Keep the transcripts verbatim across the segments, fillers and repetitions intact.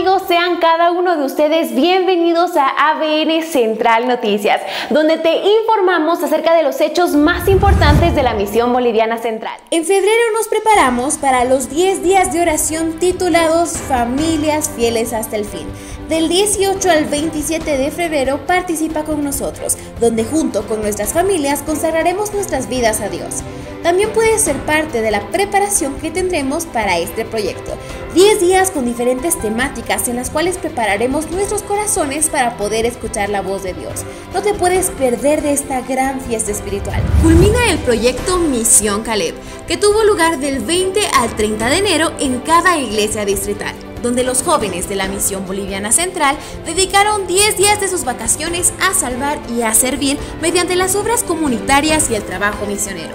amigos, sean cada uno de ustedes bienvenidos a A B N Central Noticias, donde te informamos acerca de los hechos más importantes de la Misión Boliviana Central. En febrero nos preparamos para los diez días de oración titulados Familias fieles hasta el fin. Del dieciocho al veintisiete de febrero participa con nosotros, donde junto con nuestras familias consagraremos nuestras vidas a Dios. También puedes ser parte de la preparación que tendremos para este proyecto. diez días con diferentes temáticas en las cuales prepararemos nuestros corazones para poder escuchar la voz de Dios. No te puedes perder de esta gran fiesta espiritual. Culmina el proyecto Misión Caleb, que tuvo lugar del veinte al treinta de enero en cada iglesia distrital, donde los jóvenes de la Misión Boliviana Central dedicaron diez días de sus vacaciones a salvar y a servir mediante las obras comunitarias y el trabajo misionero.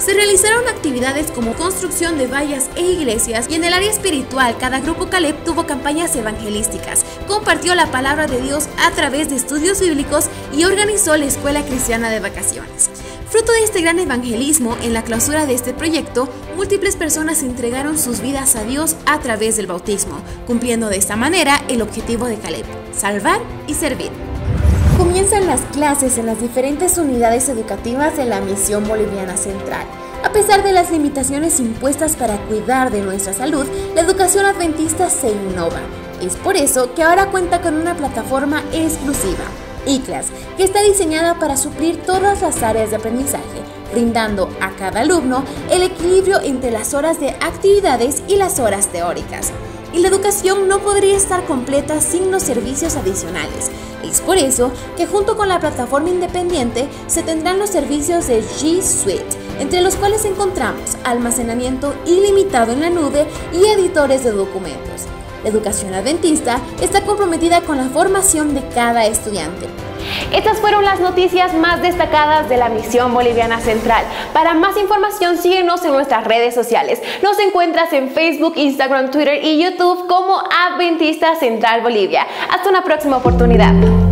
Se realizaron actividades como construcción de vallas e iglesias, y en el área espiritual cada grupo Caleb tuvo campañas evangelísticas, compartió la palabra de Dios a través de estudios bíblicos y organizó la Escuela Cristiana de Vacaciones. Fruto de este gran evangelismo, en la clausura de este proyecto, múltiples personas entregaron sus vidas a Dios a través del bautismo, cumpliendo de esta manera el objetivo de Caleb: salvar y servir. Comienzan las clases en las diferentes unidades educativas de la Misión Boliviana Central. A pesar de las limitaciones impuestas para cuidar de nuestra salud, la educación adventista se innova. Es por eso que ahora cuenta con una plataforma exclusiva, E-Class, que está diseñada para suplir todas las áreas de aprendizaje, brindando a cada alumno el equilibrio entre las horas de actividades y las horas teóricas. Y la educación no podría estar completa sin los servicios adicionales. Es por eso que junto con la plataforma independiente se tendrán los servicios de G Suite, entre los cuales encontramos almacenamiento ilimitado en la nube y editores de documentos. La educación adventista está comprometida con la formación de cada estudiante. Estas fueron las noticias más destacadas de la Misión Boliviana Central. Para más información, síguenos en nuestras redes sociales. Nos encuentras en Facebook, Instagram, Twitter y YouTube como Adventistas Central Bolivia. Hasta una próxima oportunidad.